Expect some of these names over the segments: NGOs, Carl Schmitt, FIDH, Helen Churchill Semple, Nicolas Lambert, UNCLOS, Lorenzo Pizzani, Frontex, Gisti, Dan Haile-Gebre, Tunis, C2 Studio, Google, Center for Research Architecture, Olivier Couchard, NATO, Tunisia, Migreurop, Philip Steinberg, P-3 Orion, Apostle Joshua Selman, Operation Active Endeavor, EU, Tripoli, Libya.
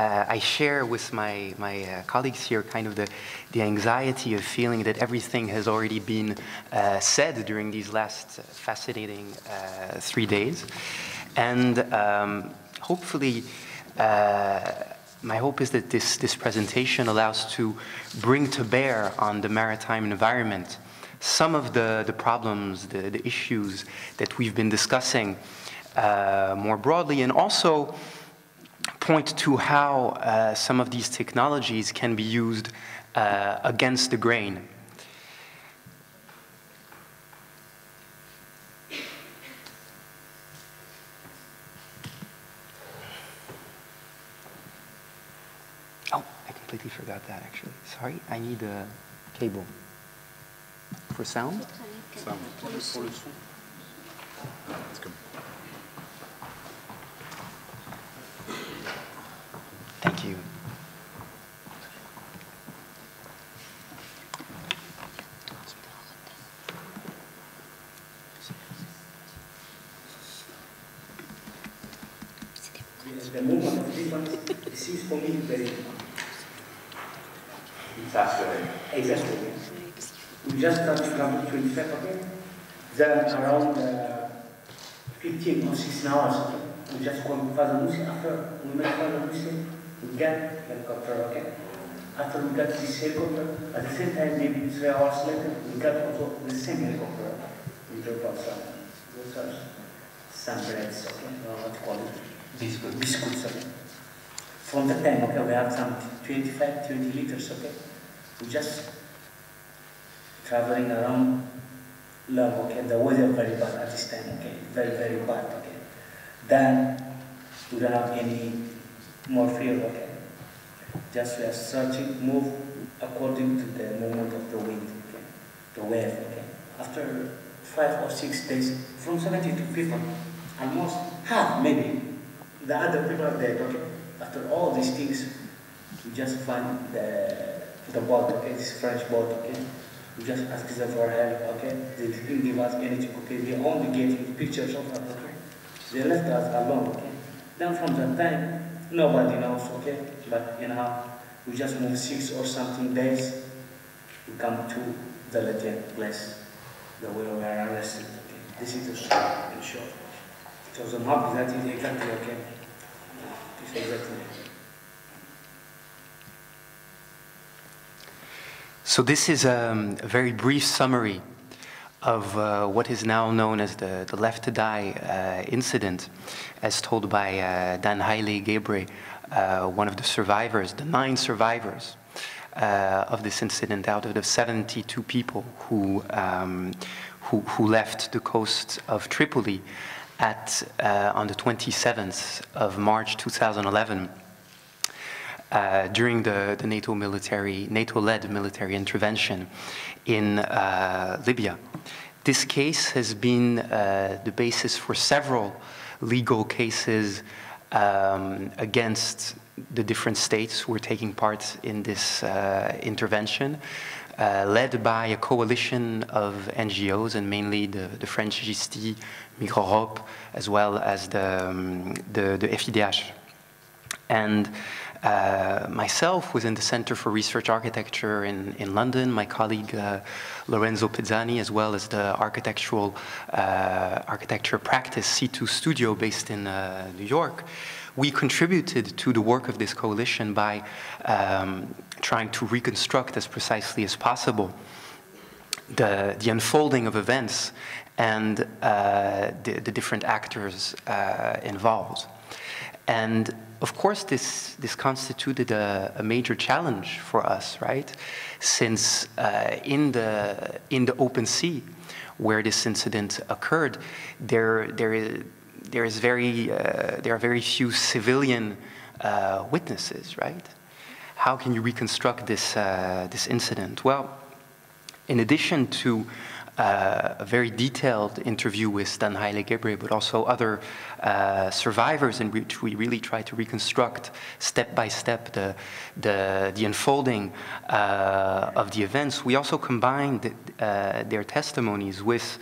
I share with my colleagues here kind of the anxiety of feeling that everything has already been said during these last fascinating 3 days. And hopefully, my hope is that this presentation allows to bring to bear on the maritime environment some of the problems, the issues that we've been discussing more broadly, and also point to how some of these technologies can be used against the grain. Oh, I completely forgot that, actually. Sorry, I need a cable. For sound? Sound. Let's go. Thank you. At the moment, it seems for me very exasperating. We just have to come to 25 again. There are around 15 or 16 hours. We just call Father Lucy. After we met Father Lucy, we got helicopter, okay? After we got this helicopter, at the same time, maybe 3 hours later, we got also the same helicopter. We dropped out some. Those are some breads, okay? Or what you call it? Biscuits. Biscuits, okay? From the time, okay, we have some 25, 20 liters, okay? We just traveling around love, okay? The weather very bad at this time, okay? Very, very bad, okay? Then we don't have any more fear, okay? Just we are searching, move according to the movement of the wind, okay? The wave, okay? After 5 or 6 days, from 70 to 50, almost half, maybe, the other people are dead, okay? After all these things, we just find the boat, okay? This French boat, okay? We just asked them for help, okay? They didn't give us anything, okay? They only gave pictures of us, okay? They left us alone, okay? Then from that time, nobody knows, okay? But, you know, we just moved 6 or something days to come to the legit place, the way we are arrested, okay? This is the story, in short. It was a map, that is exactly, okay? It's exactly. So this is a very brief summary of what is now known as the Left to Die incident, as told by Dan Haile-Gebre, one of the survivors, the 9 survivors of this incident, out of the 72 people who left the coast of Tripoli on the 27th of March 2011. During the NATO-led military intervention in Libya. This case has been the basis for several legal cases against the different states who were taking part in this intervention, led by a coalition of NGOs, and mainly the French Gisti, Migreurop, as well as the FIDH. And myself was in the Center for Research Architecture in London. My colleague Lorenzo Pizzani, as well as the architecture practice C2 Studio based in New York. We contributed to the work of this coalition by trying to reconstruct as precisely as possible the unfolding of events and the different actors involved. And of course, this constituted a major challenge for us, right? Since in the open sea, where this incident occurred, there are very few civilian witnesses, right? How can you reconstruct this incident? Well, in addition to a very detailed interview with Dan Haile-Gebre, but also other survivors, in which we really try to reconstruct step by step the unfolding of the events. We also combined their testimonies with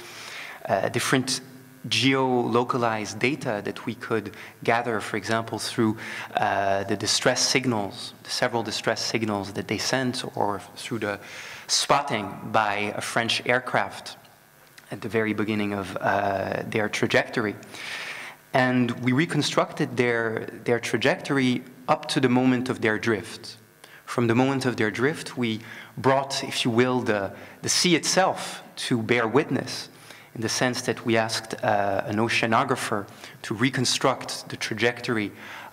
different geo-localized data that we could gather, for example, through the distress signals, the several distress signals that they sent, or through the spotting by a French aircraft at the very beginning of their trajectory. And we reconstructed their trajectory up to the moment of their drift. From the moment of their drift, we brought, if you will, the sea itself to bear witness, in the sense that we asked an oceanographer to reconstruct the trajectory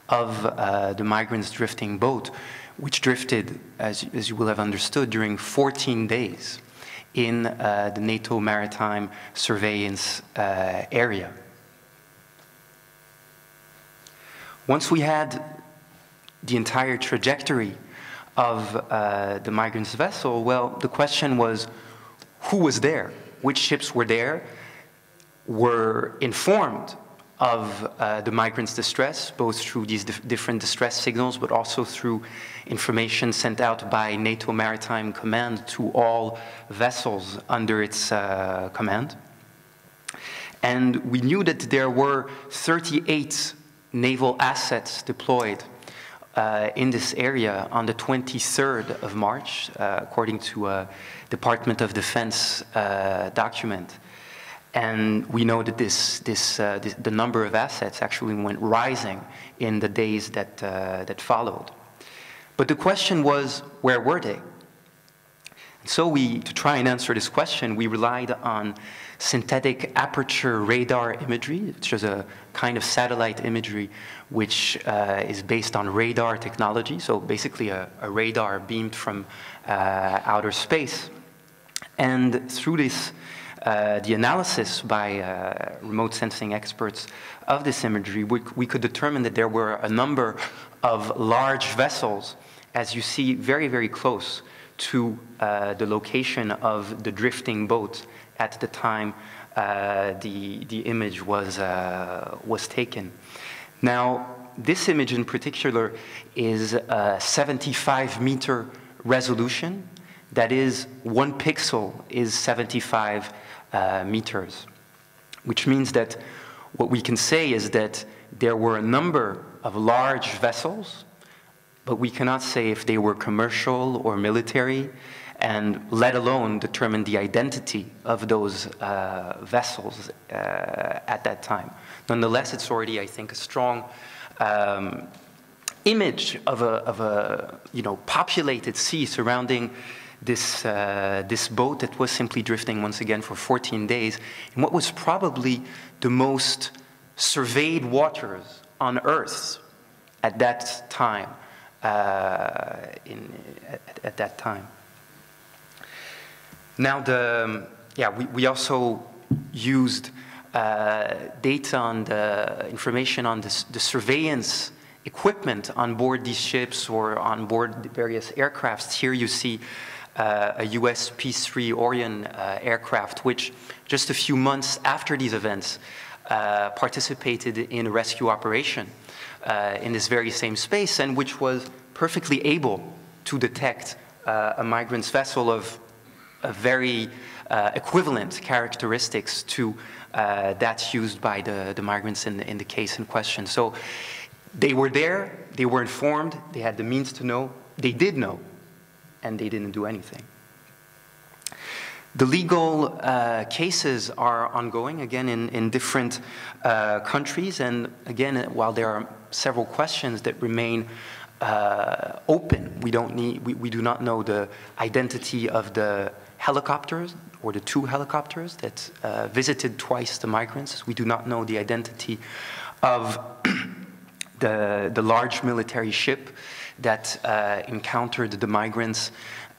of the migrants' drifting boat, which drifted, as you will have understood, during 14 days in the NATO maritime surveillance area. Once we had the entire trajectory of the migrants' vessel, well, the question was, who was there? Which ships were there, were informed of the migrants' distress, both through these different distress signals, but also through information sent out by NATO Maritime Command to all vessels under its command. And we knew that there were 38 naval assets deployed in this area on the 23rd of March, according to a Department of Defense document. And we know that the number of assets actually went rising in the days that, that followed. But the question was, where were they? And so we, to try and answer this question, we relied on synthetic aperture radar imagery, which is a kind of satellite imagery which is based on radar technology, so basically a radar beamed from outer space. And through this, the analysis by remote sensing experts of this imagery, we could determine that there were a number of large vessels, as you see, very, very close to the location of the drifting boat at the time the image was taken. Now, this image in particular is a 75-meter resolution. That is, 1 pixel is 75 meters, which means that what we can say is that there were a number of large vessels, but we cannot say if they were commercial or military, and let alone determine the identity of those vessels at that time. Nonetheless, it's already, I think, a strong image of a populated sea surrounding this, this boat that was simply drifting once again for 14 days in what was probably the most surveyed waters on Earth at that time. At that time. Now, we also used data on the information on the surveillance equipment on board these ships or on board the various aircrafts. Here you see a US P-3 Orion aircraft, which just a few months after these events participated in a rescue operation in this very same space, and which was perfectly able to detect a migrant's vessel of a very equivalent characteristics to that used by the migrants in the case in question. So they were there, they were informed, they had the means to know, they did know, and they didn't do anything. The legal cases are ongoing, again, in different countries. And again, while there are several questions that remain open, we do not know the identity of the helicopters or the 2 helicopters that visited twice the migrants. We do not know the identity of the large military ship that encountered the migrants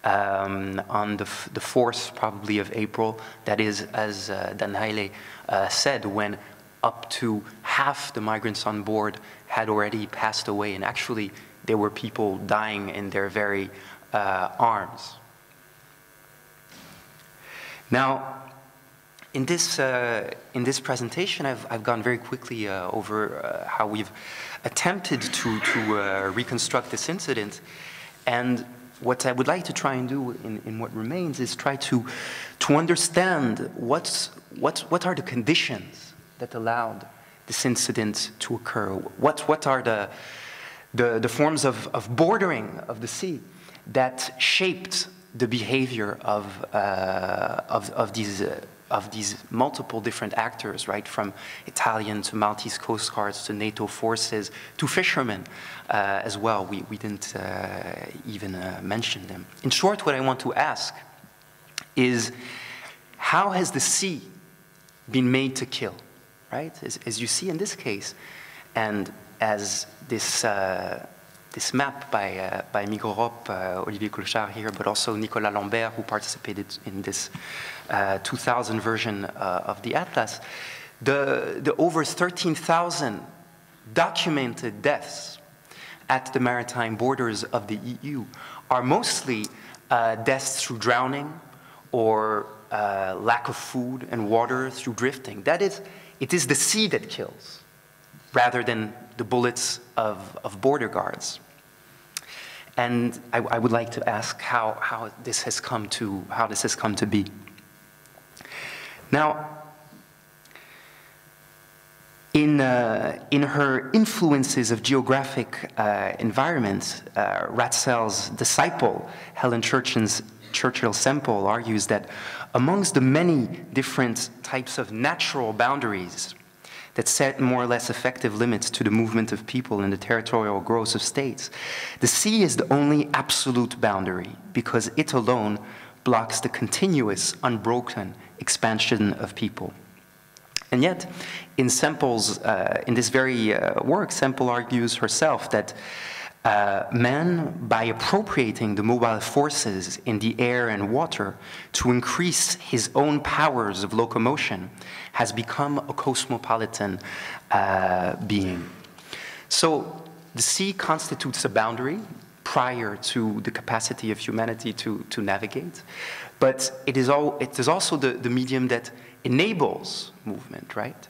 on the 4th, probably, of April. That is, as Dan Haile said, when up to half the migrants on board had already passed away, and actually there were people dying in their very arms. Now, in this presentation, I've gone very quickly over how we've attempted to reconstruct this incident. And what I would like to try and do in what remains is try to understand what are the conditions that allowed this incident to occur? What are the forms of bordering of the sea that shaped the behavior of these multiple different actors, right, from Italian to Maltese coast guards to NATO forces to fishermen as well? We didn't even mention them. In short, what I want to ask is, how has the sea been made to kill, right? As you see in this case, and as this this map by Migreurop, Olivier Couchard here, but also Nicolas Lambert, who participated in this 2000 version of the Atlas, the over 13,000 documented deaths at the maritime borders of the EU are mostly deaths through drowning or lack of food and water through drifting. That is, it is the sea that kills rather than the bullets of border guards. And I would like to ask how this has come to be. Now, in her Influences of Geographic Environments, Ratzell's disciple, Helen Churchill Semple, argues that amongst the many different types of natural boundaries that set more or less effective limits to the movement of people and the territorial growth of states, the sea is the only absolute boundary because it alone blocks the continuous, unbroken expansion of people. And yet, in this very work, Semple argues herself that man, by appropriating the mobile forces in the air and water to increase his own powers of locomotion, has become a cosmopolitan being. So the sea constitutes a boundary prior to the capacity of humanity to navigate, but it is also the medium that enables movement, right?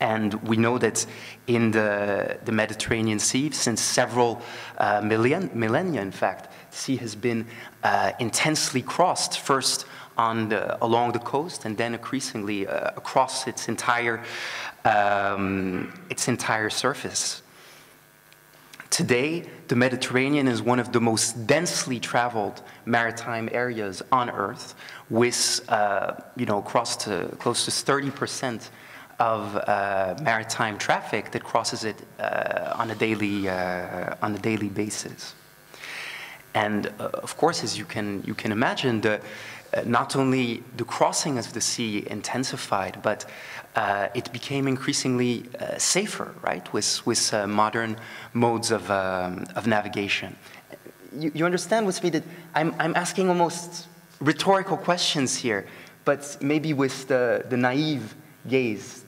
And we know that in the Mediterranean Sea, since several millennia, in fact, the sea has been intensely crossed, first along the coast, and then increasingly across its entire surface. Today, the Mediterranean is one of the most densely traveled maritime areas on Earth, with close to 30% of maritime traffic that crosses it on a daily basis. And of course, as you can imagine, not only the crossing of the sea intensified, but it became increasingly safer, right, with modern modes of navigation. You understand with me that I'm asking almost rhetorical questions here, but maybe with the naive gaze.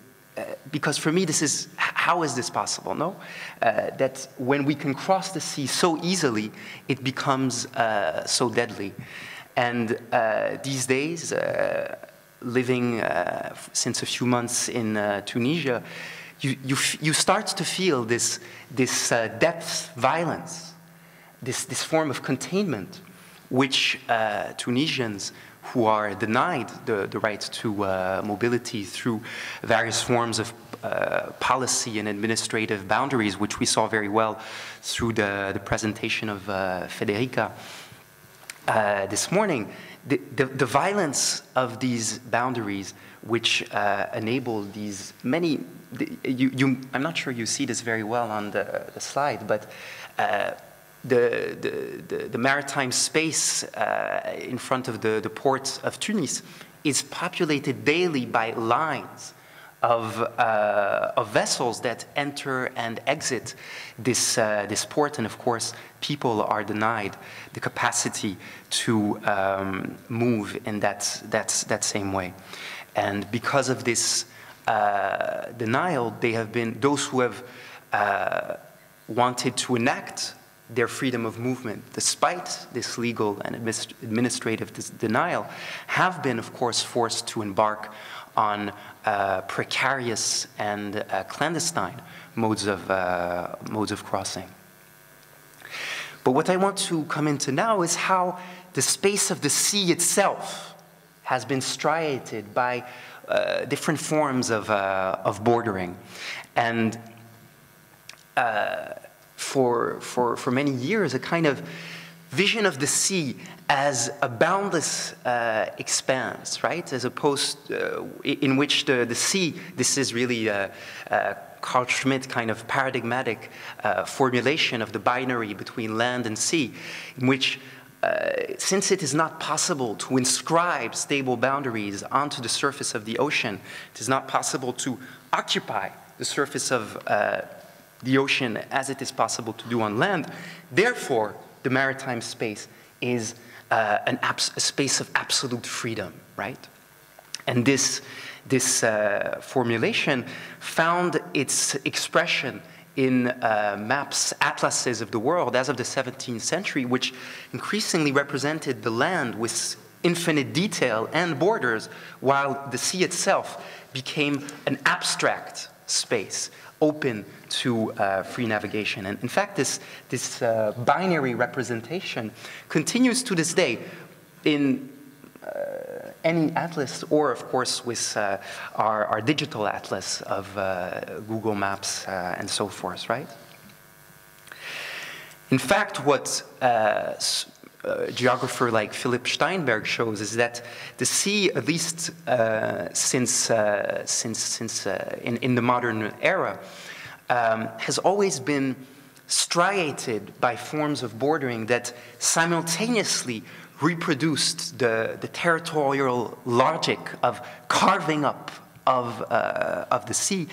Because for me, this is, how is this possible, no? That when we can cross the sea so easily, it becomes so deadly. And these days, living since a few months in Tunisia, you start to feel this depth violence, this form of containment, which Tunisians who are denied the right to mobility through various forms of policy and administrative boundaries, which we saw very well through the presentation of Federica this morning. The violence of these boundaries, which enable these many, I'm not sure you see this very well on the slide, but the maritime space in front of the port of Tunis is populated daily by lines of vessels that enter and exit this port, and of course, people are denied the capacity to move in that same way. And because of this denial, those who have wanted to enact their freedom of movement, despite this legal and administrative denial, have been, of course, forced to embark on precarious and clandestine modes of crossing. But what I want to come into now is how the space of the sea itself has been striated by different forms of bordering. And for many years, a kind of vision of the sea as a boundless expanse, right? As opposed in which the sea, this is really Carl Schmitt kind of paradigmatic formulation of the binary between land and sea, in which since it is not possible to inscribe stable boundaries onto the surface of the ocean, it is not possible to occupy the surface of the ocean as it is possible to do on land. Therefore, the maritime space is a space of absolute freedom, right? And this formulation found its expression in maps, atlases of the world as of the 17th century, which increasingly represented the land with infinite detail and borders, while the sea itself became an abstract space open to free navigation. And in fact, this binary representation continues to this day in any atlas, or of course with our digital atlas of Google Maps and so forth, right? In fact, what a geographer like Philip Steinberg shows is that the sea, at least since in the modern era, has always been striated by forms of bordering that simultaneously reproduced the territorial logic of carving up of the sea,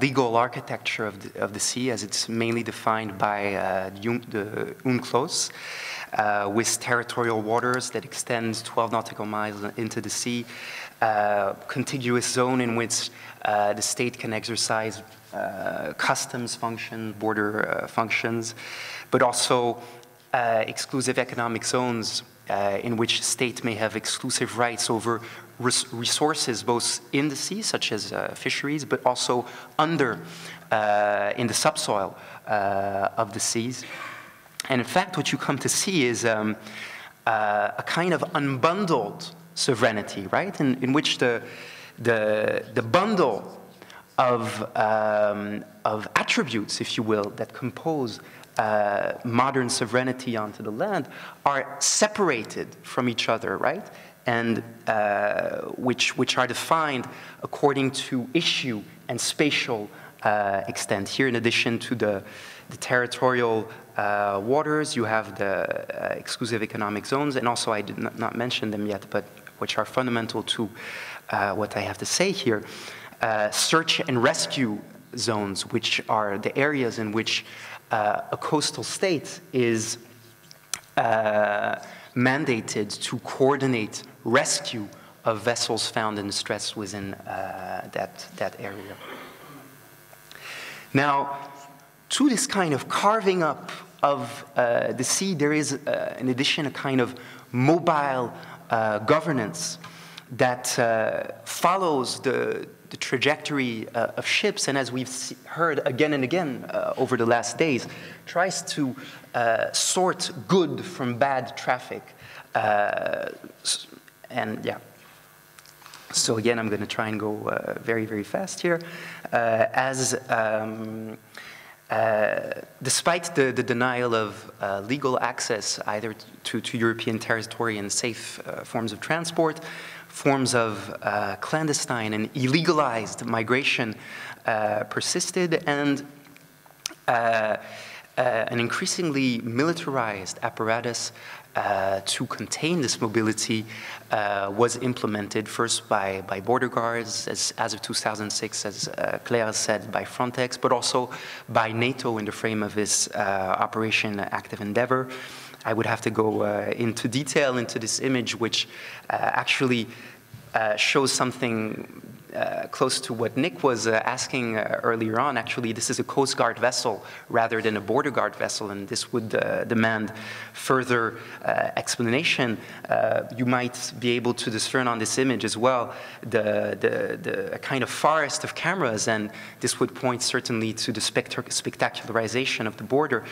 legal architecture of the sea, as it's mainly defined by the UNCLOS, with territorial waters that extends 12 nautical miles into the sea, contiguous zone in which the state can exercise customs function, border functions, but also exclusive economic zones in which the state may have exclusive rights over resources both in the sea, such as fisheries, but also under, in the subsoil of the seas. And in fact, what you come to see is a kind of unbundled sovereignty, right? In which the bundle of attributes, if you will, that compose modern sovereignty onto the land are separated from each other, right? And which are defined according to issue and spatial extent. Here, in addition to the territorial waters, you have the exclusive economic zones, and also I did not mention them yet, but which are fundamental to what I have to say here. Search and rescue zones, which are the areas in which a coastal state is mandated to coordinate rescue of vessels found in distress within that area. Now, to this kind of carving up of the sea, there is, in addition, a kind of mobile governance that follows the trajectory of ships, and as we've heard again and again over the last days, tries to sort good from bad traffic. And yeah, so again, I'm going to try and go very, very fast here. Despite the denial of legal access either to European territory and safe forms of transport, forms of clandestine and illegalized migration persisted, and an increasingly militarized apparatus to contain this mobility was implemented first by border guards, as of 2006, as Claire said, by Frontex, but also by NATO in the frame of its Operation Active Endeavor. I would have to go into detail into this image, which actually shows something close to what Nick was asking earlier on. Actually, this is a Coast Guard vessel rather than a border guard vessel, and this would demand further explanation. You might be able to discern on this image as well a kind of forest of cameras, and this would point certainly to the spectacularization of the border.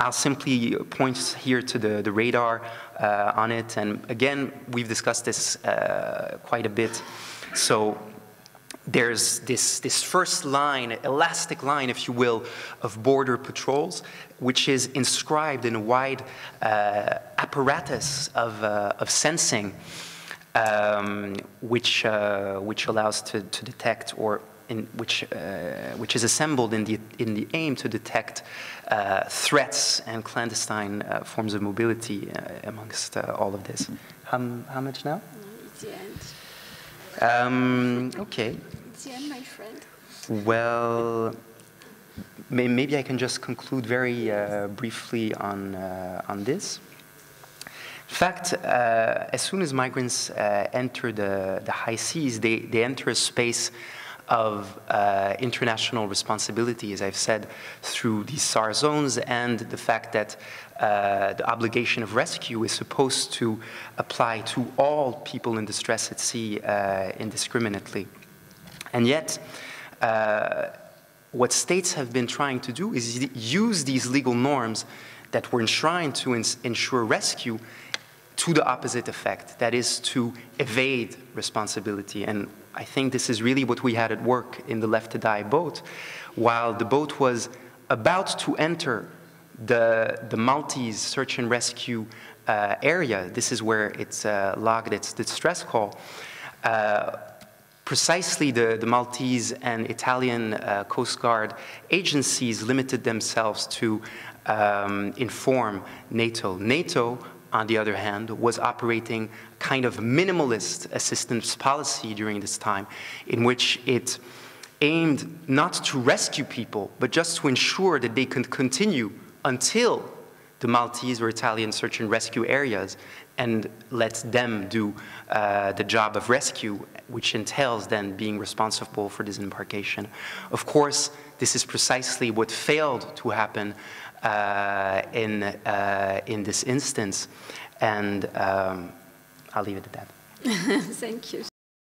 I'll simply point here to the radar on it, and again, we've discussed this quite a bit. So there's this first line, elastic line, if you will, of border patrols, which is inscribed in a wide apparatus of sensing, which allows to detect, or which is assembled in the aim to detect threats and clandestine forms of mobility amongst all of this. How much now? It's the end. Okay. Yeah, my friend. Well, maybe I can just conclude very briefly on this. In fact, as soon as migrants enter the high seas, they enter a space of international responsibility, as I've said, through these SAR zones and the fact that the obligation of rescue is supposed to apply to all people in distress at sea indiscriminately. And yet, what states have been trying to do is use these legal norms that were enshrined to ensure rescue to the opposite effect, that is to evade responsibility. And I think this is really what we had at work in the Left to Die boat. While the boat was about to enter the Maltese search and rescue area, this is where it's logged its distress call, precisely the Maltese and Italian Coast Guard agencies limited themselves to inform NATO. NATO, on the other hand, was operating kind of minimalist assistance policy during this time, in which it aimed not to rescue people, but just to ensure that they could continue until the Maltese or Italian search and rescue areas, and let them do the job of rescue, which entails then being responsible for disembarkation. Of course, this is precisely what failed to happen in this instance, and I'll leave it at that. Thank you.